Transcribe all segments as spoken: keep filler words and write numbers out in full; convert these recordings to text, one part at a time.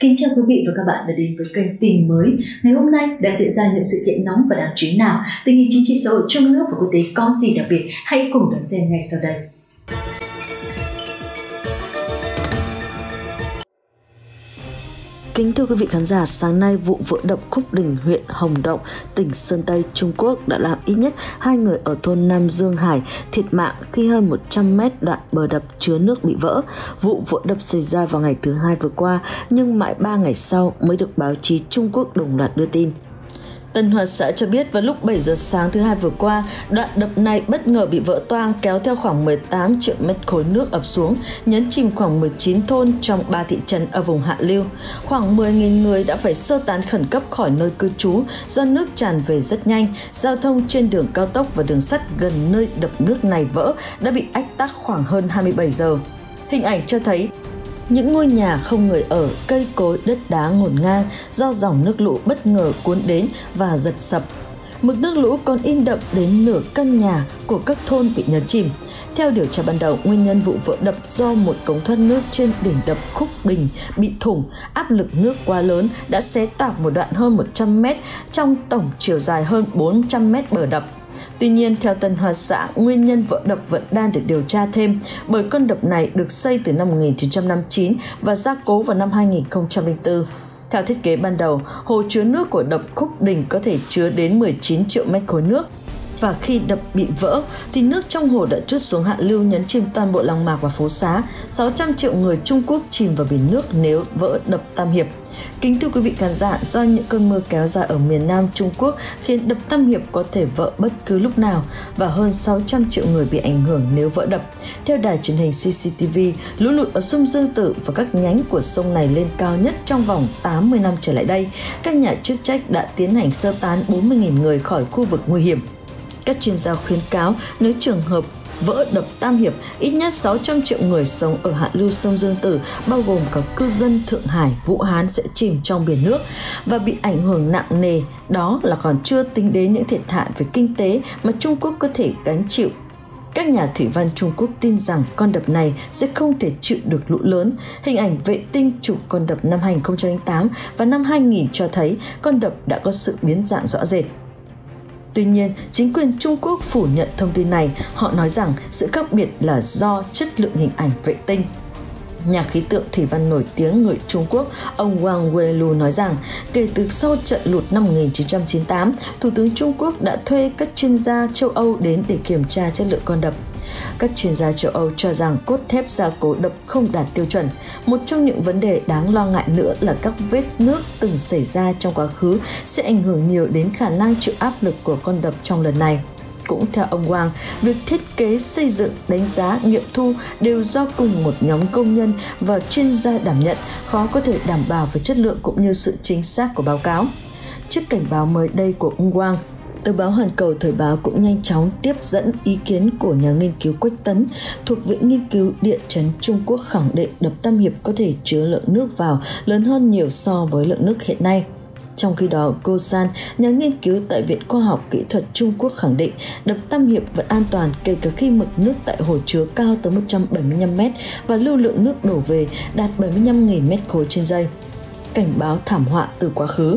Kính chào quý vị và các bạn đã đến với kênh tin mới. Ngày hôm nay đã diễn ra những sự kiện nóng và đáng chú ý nào, tình hình chính trị xã hội trong nước và quốc tế có gì đặc biệt, hãy cùng đón xem ngay sau đây. Kính thưa quý vị khán giả, sáng nay vụ vỡ đập Khúc Đình, huyện Hồng Động, tỉnh Sơn Tây, Trung Quốc đã làm ít nhất hai người ở thôn Nam Dương Hải thiệt mạng khi hơn một trăm mét đoạn bờ đập chứa nước bị vỡ. Vụ vỡ đập xảy ra vào ngày thứ Hai vừa qua, nhưng mãi ba ngày sau mới được báo chí Trung Quốc đồng loạt đưa tin. Tân Hoa Xã cho biết vào lúc bảy giờ sáng thứ Hai vừa qua, đoạn đập này bất ngờ bị vỡ toang kéo theo khoảng mười tám triệu mét khối nước ập xuống, nhấn chìm khoảng mười chín thôn trong ba thị trấn ở vùng hạ lưu. Khoảng mười nghìn người đã phải sơ tán khẩn cấp khỏi nơi cư trú do nước tràn về rất nhanh. Giao thông trên đường cao tốc và đường sắt gần nơi đập nước này vỡ đã bị ách tắc khoảng hơn hai mươi bảy giờ. Hình ảnh cho thấy những ngôi nhà không người ở, cây cối, đất đá ngổn ngang do dòng nước lũ bất ngờ cuốn đến và giật sập. Mực nước lũ còn in đậm đến nửa căn nhà của các thôn bị nhấn chìm. Theo điều tra ban đầu, nguyên nhân vụ vỡ đập do một cống thoát nước trên đỉnh đập Khúc Bình bị thủng, áp lực nước quá lớn đã xé tạc một đoạn hơn một trăm mét trong tổng chiều dài hơn bốn trăm mét bờ đập. Tuy nhiên, theo Tân Hoa Xã, nguyên nhân vỡ đập vẫn đang được điều tra thêm bởi con đập này được xây từ năm một nghìn chín trăm năm mươi chín và gia cố vào năm hai nghìn không trăm lẻ bốn. Theo thiết kế ban đầu, hồ chứa nước của đập Khúc Đình có thể chứa đến mười chín triệu mét khối nước. Và khi đập bị vỡ thì nước trong hồ đã trút xuống hạ lưu nhấn chìm toàn bộ làng mạc và phố xá. sáu trăm triệu người Trung Quốc chìm vào biển nước nếu vỡ đập Tam Hiệp. Kính thưa quý vị khán giả, do những cơn mưa kéo dài ở miền Nam Trung Quốc khiến đập Tam Hiệp có thể vỡ bất cứ lúc nào và hơn sáu trăm triệu người bị ảnh hưởng nếu vỡ đập. Theo đài truyền hình xê xê tê vê, lũ lụt ở sông Dương Tử và các nhánh của sông này lên cao nhất trong vòng tám mươi năm trở lại đây. Các nhà chức trách đã tiến hành sơ tán bốn mươi nghìn người khỏi khu vực nguy hiểm. Các chuyên gia khuyến cáo nếu trường hợp vỡ đập Tam Hiệp, ít nhất sáu trăm triệu người sống ở hạ lưu sông Dương Tử, bao gồm cả cư dân Thượng Hải, Vũ Hán sẽ chìm trong biển nước và bị ảnh hưởng nặng nề. Đó là còn chưa tính đến những thiệt hại về kinh tế mà Trung Quốc có thể gánh chịu. Các nhà thủy văn Trung Quốc tin rằng con đập này sẽ không thể chịu được lũ lớn. Hình ảnh vệ tinh chụp con đập năm hai nghìn không trăm lẻ tám và năm hai nghìn cho thấy con đập đã có sự biến dạng rõ rệt. Tuy nhiên, chính quyền Trung Quốc phủ nhận thông tin này, họ nói rằng sự khác biệt là do chất lượng hình ảnh vệ tinh. Nhà khí tượng thủy văn nổi tiếng người Trung Quốc, ông Wang Weiluo nói rằng, kể từ sau trận lụt năm một nghìn chín trăm chín mươi tám, Thủ tướng Trung Quốc đã thuê các chuyên gia châu Âu đến để kiểm tra chất lượng con đập. Các chuyên gia châu Âu cho rằng cốt thép gia cố đập không đạt tiêu chuẩn. Một trong những vấn đề đáng lo ngại nữa là các vết nước từng xảy ra trong quá khứ sẽ ảnh hưởng nhiều đến khả năng chịu áp lực của con đập trong lần này. Cũng theo ông Wang, việc thiết kế, xây dựng, đánh giá, nghiệm thu đều do cùng một nhóm công nhân và chuyên gia đảm nhận, khó có thể đảm bảo về chất lượng cũng như sự chính xác của báo cáo. Trước cảnh báo mới đây của ông Wang, Thời báo Hoàn Cầu, Thời báo cũng nhanh chóng tiếp dẫn ý kiến của nhà nghiên cứu Quách Tấn thuộc Viện Nghiên cứu Địa chấn Trung Quốc khẳng định đập Tam Hiệp có thể chứa lượng nước vào lớn hơn nhiều so với lượng nước hiện nay. Trong khi đó, cô San, nhà nghiên cứu tại Viện Khoa học Kỹ thuật Trung Quốc khẳng định đập Tam Hiệp vẫn an toàn kể cả khi mực nước tại hồ chứa cao tới một trăm bảy mươi lăm mét và lưu lượng nước đổ về đạt bảy mươi lăm nghìn mét khối trên giây. Cảnh báo thảm họa từ quá khứ.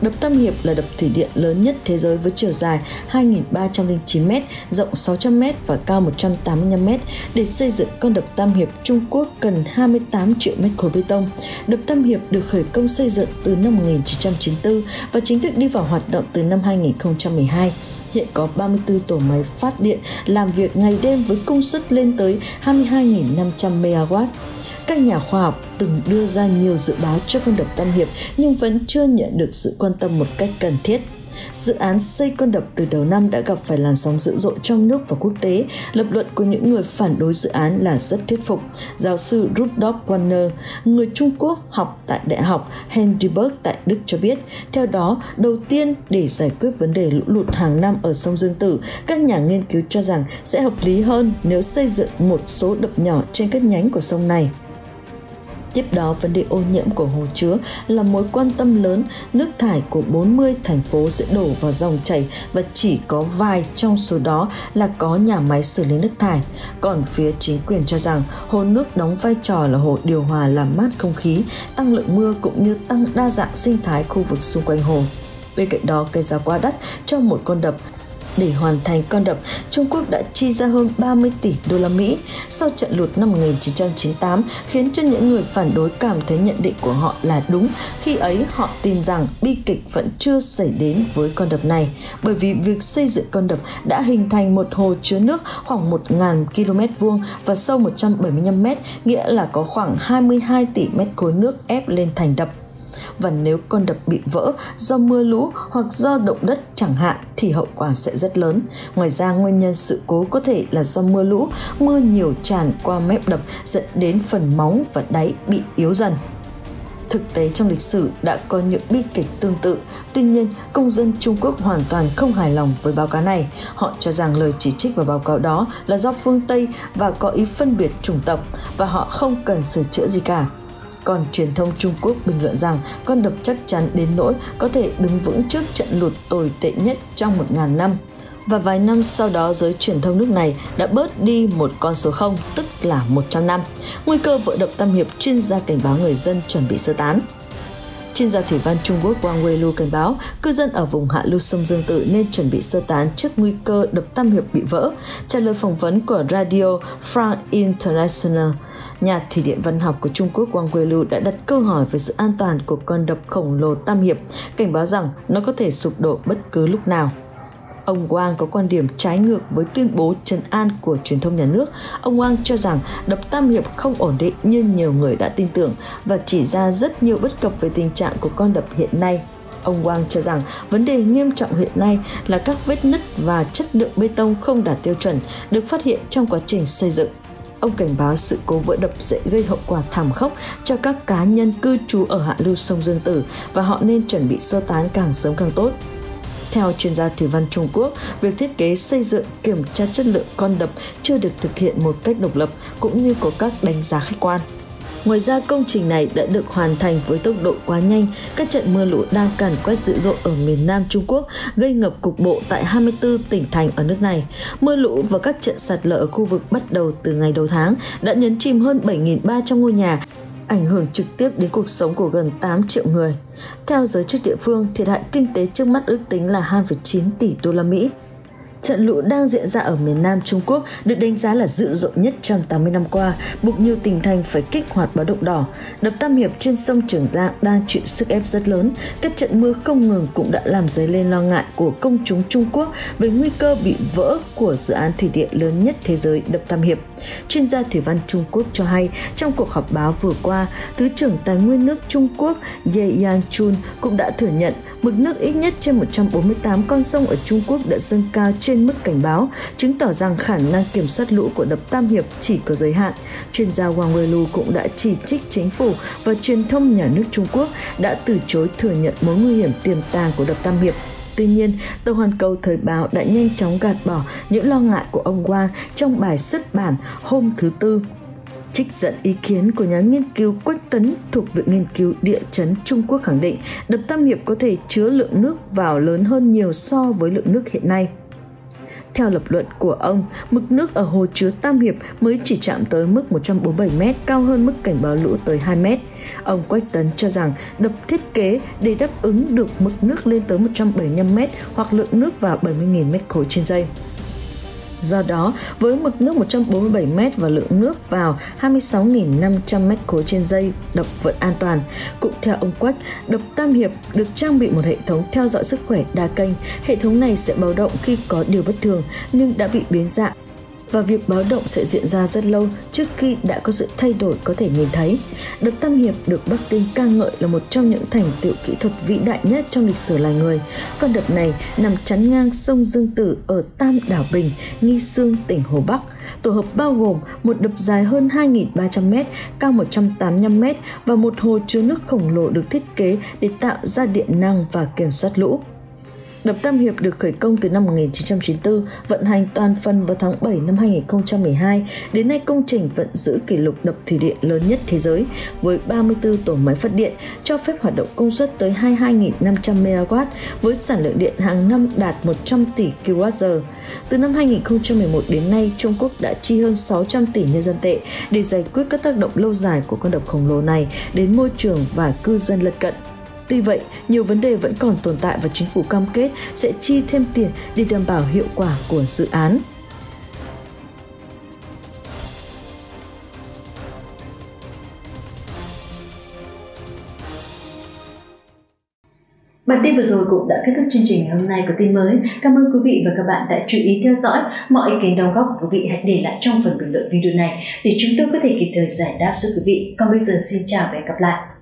Đập Tam Hiệp là đập thủy điện lớn nhất thế giới với chiều dài hai nghìn ba trăm lẻ chín mét, rộng sáu trăm mét và cao một trăm tám mươi lăm mét. Để xây dựng con đập Tam Hiệp, Trung Quốc cần hai mươi tám triệu mét khối bê tông. Đập Tam Hiệp được khởi công xây dựng từ năm một nghìn chín trăm chín mươi tư và chính thức đi vào hoạt động từ năm hai nghìn không trăm mười hai. Hiện có ba mươi tư tổ máy phát điện làm việc ngày đêm với công suất lên tới hai mươi hai nghìn năm trăm mê-ga-oát. Các nhà khoa học từng đưa ra nhiều dự báo cho con đập Tam Hiệp nhưng vẫn chưa nhận được sự quan tâm một cách cần thiết. Dự án xây con đập từ đầu năm đã gặp phải làn sóng dữ dội trong nước và quốc tế. Lập luận của những người phản đối dự án là rất thuyết phục. Giáo sư Rudolph Wanner, người Trung Quốc học tại Đại học Heidelberg tại Đức cho biết, theo đó, đầu tiên để giải quyết vấn đề lũ lụt hàng năm ở sông Dương Tử, các nhà nghiên cứu cho rằng sẽ hợp lý hơn nếu xây dựng một số đập nhỏ trên các nhánh của sông này. Tiếp đó, vấn đề ô nhiễm của hồ chứa là mối quan tâm lớn, nước thải của bốn mươi thành phố sẽ đổ vào dòng chảy và chỉ có vài trong số đó là có nhà máy xử lý nước thải. Còn phía chính quyền cho rằng hồ nước đóng vai trò là hồ điều hòa làm mát không khí, tăng lượng mưa cũng như tăng đa dạng sinh thái khu vực xung quanh hồ. Bên cạnh đó, cây giá quá đắt cho một con đập. Để hoàn thành con đập, Trung Quốc đã chi ra hơn ba mươi tỷ đô la Mỹ. Sau trận lụt năm một nghìn chín trăm chín mươi tám khiến cho những người phản đối cảm thấy nhận định của họ là đúng, khi ấy họ tin rằng bi kịch vẫn chưa xảy đến với con đập này, bởi vì việc xây dựng con đập đã hình thành một hồ chứa nước khoảng một nghìn ki lô mét vuông và sâu một trăm bảy mươi lăm mét, nghĩa là có khoảng hai mươi hai tỷ mét khối nước ép lên thành đập. Và nếu con đập bị vỡ do mưa lũ hoặc do động đất chẳng hạn thì hậu quả sẽ rất lớn. Ngoài ra, nguyên nhân sự cố có thể là do mưa lũ, mưa nhiều tràn qua mép đập dẫn đến phần móng và đáy bị yếu dần. Thực tế trong lịch sử đã có những bi kịch tương tự, tuy nhiên công dân Trung Quốc hoàn toàn không hài lòng với báo cáo này. Họ cho rằng lời chỉ trích vào báo cáo đó là do phương Tây và có ý phân biệt chủng tộc và họ không cần sửa chữa gì cả. Còn truyền thông Trung Quốc bình luận rằng con đập chắc chắn đến nỗi có thể đứng vững trước trận lụt tồi tệ nhất trong một nghìn năm. Và vài năm sau đó, giới truyền thông nước này đã bớt đi một con số không, tức là một trăm năm. Nguy cơ vỡ đập Tam Hiệp, chuyên gia cảnh báo người dân chuẩn bị sơ tán. Chuyên gia thủy văn Trung Quốc Wang Weiluo cảnh báo cư dân ở vùng hạ lưu sông Dương Tử nên chuẩn bị sơ tán trước nguy cơ đập Tam Hiệp bị vỡ. Trả lời phỏng vấn của Radio France International, nhà thủy điện văn học của Trung Quốc Wang Weiluo đã đặt câu hỏi về sự an toàn của con đập khổng lồ Tam Hiệp, cảnh báo rằng nó có thể sụp đổ bất cứ lúc nào. Ông Wang có quan điểm trái ngược với tuyên bố trấn an của truyền thông nhà nước. Ông Wang cho rằng đập Tam Hiệp không ổn định như nhiều người đã tin tưởng và chỉ ra rất nhiều bất cập về tình trạng của con đập hiện nay. Ông Wang cho rằng vấn đề nghiêm trọng hiện nay là các vết nứt và chất lượng bê tông không đạt tiêu chuẩn được phát hiện trong quá trình xây dựng. Ông cảnh báo sự cố vỡ đập sẽ gây hậu quả thảm khốc cho các cá nhân cư trú ở hạ lưu sông Dương Tử và họ nên chuẩn bị sơ tán càng sớm càng tốt. Theo chuyên gia thủy văn Trung Quốc, việc thiết kế, xây dựng, kiểm tra chất lượng con đập chưa được thực hiện một cách độc lập cũng như có các đánh giá khách quan. Ngoài ra, công trình này đã được hoàn thành với tốc độ quá nhanh. Các trận mưa lũ đang càn quét dữ dội ở miền Nam Trung Quốc, gây ngập cục bộ tại hai mươi tư tỉnh thành ở nước này. Mưa lũ và các trận sạt lở ở khu vực bắt đầu từ ngày đầu tháng đã nhấn chìm hơn bảy nghìn ba trăm ngôi nhà, ảnh hưởng trực tiếp đến cuộc sống của gần tám triệu người. Theo giới chức địa phương, thiệt hại kinh tế trước mắt ước tính là hai phẩy chín tỷ đô la Mỹ. Trận lũ đang diễn ra ở miền Nam Trung Quốc được đánh giá là dữ dội nhất trong tám mươi năm qua, buộc nhiều tỉnh thành phải kích hoạt báo động đỏ. Đập Tam Hiệp trên sông Trường Giang đang chịu sức ép rất lớn. Các trận mưa không ngừng cũng đã làm dấy lên lo ngại của công chúng Trung Quốc về nguy cơ bị vỡ của dự án thủy điện lớn nhất thế giới, đập Tam Hiệp. Chuyên gia thủy văn Trung Quốc cho hay trong cuộc họp báo vừa qua, Thứ trưởng Tài nguyên nước Trung Quốc Ye Jianchun cũng đã thừa nhận mực nước ít nhất trên một trăm bốn mươi tám con sông ở Trung Quốc đã dâng cao trên mức cảnh báo, chứng tỏ rằng khả năng kiểm soát lũ của đập Tam Hiệp chỉ có giới hạn. Chuyên gia Wang Weiluo cũng đã chỉ trích chính phủ và truyền thông nhà nước Trung Quốc đã từ chối thừa nhận mối nguy hiểm tiềm tàng của đập Tam Hiệp. Tuy nhiên, tờ Hoàn Cầu Thời báo đã nhanh chóng gạt bỏ những lo ngại của ông Wang trong bài xuất bản hôm thứ Tư, trích dẫn ý kiến của nhà nghiên cứu Quách Tấn thuộc Viện Nghiên cứu Địa chấn Trung Quốc khẳng định đập Tam Hiệp có thể chứa lượng nước vào lớn hơn nhiều so với lượng nước hiện nay. Theo lập luận của ông, mực nước ở hồ chứa Tam Hiệp mới chỉ chạm tới mức một trăm bốn mươi bảy mét, cao hơn mức cảnh báo lũ tới hai mét. Ông Quách Tấn cho rằng đập thiết kế để đáp ứng được mực nước lên tới một trăm bảy mươi lăm mét hoặc lượng nước vào bảy mươi nghìn mét khối trên giây. Do đó, với mực nước một trăm bốn mươi bảy mét và lượng nước vào hai mươi sáu nghìn năm trăm mét khối trên giây, đập vẫn an toàn. Cũng theo ông Quách, đập Tam Hiệp được trang bị một hệ thống theo dõi sức khỏe đa kênh. Hệ thống này sẽ báo động khi có điều bất thường nhưng đã bị biến dạng, và việc báo động sẽ diễn ra rất lâu trước khi đã có sự thay đổi có thể nhìn thấy. Đập Tam Hiệp được Bắc Kinh ca ngợi là một trong những thành tựu kỹ thuật vĩ đại nhất trong lịch sử loài người. Con đập này nằm chắn ngang sông Dương Tử ở Tam Đảo Bình, Nghi Xương, tỉnh Hồ Bắc. Tổ hợp bao gồm một đập dài hơn hai nghìn ba trăm mét, cao một trăm tám mươi lăm mét và một hồ chứa nước khổng lồ được thiết kế để tạo ra điện năng và kiểm soát lũ. Đập Tam Hiệp được khởi công từ năm một nghìn chín trăm chín mươi tư, vận hành toàn phần vào tháng bảy năm hai nghìn không trăm mười hai. Đến nay, công trình vẫn giữ kỷ lục đập thủy điện lớn nhất thế giới với ba mươi tư tổ máy phát điện, cho phép hoạt động công suất tới hai mươi hai nghìn năm trăm mê-ga-oát với sản lượng điện hàng năm đạt một trăm tỷ ki-lô-oát giờ. Từ năm hai nghìn không trăm mười một đến nay, Trung Quốc đã chi hơn sáu trăm tỷ nhân dân tệ để giải quyết các tác động lâu dài của con đập khổng lồ này đến môi trường và cư dân lân cận. Tuy vậy, nhiều vấn đề vẫn còn tồn tại và chính phủ cam kết sẽ chi thêm tiền để đảm bảo hiệu quả của dự án. Bản tin vừa rồi cũng đã kết thúc chương trình ngày hôm nay của tin mới. Cảm ơn quý vị và các bạn đã chú ý theo dõi. Mọi ý kiến đóng góp của quý vị hãy để lại trong phần bình luận video này để chúng tôi có thể kịp thời giải đáp giúp quý vị. Còn bây giờ xin chào và hẹn gặp lại.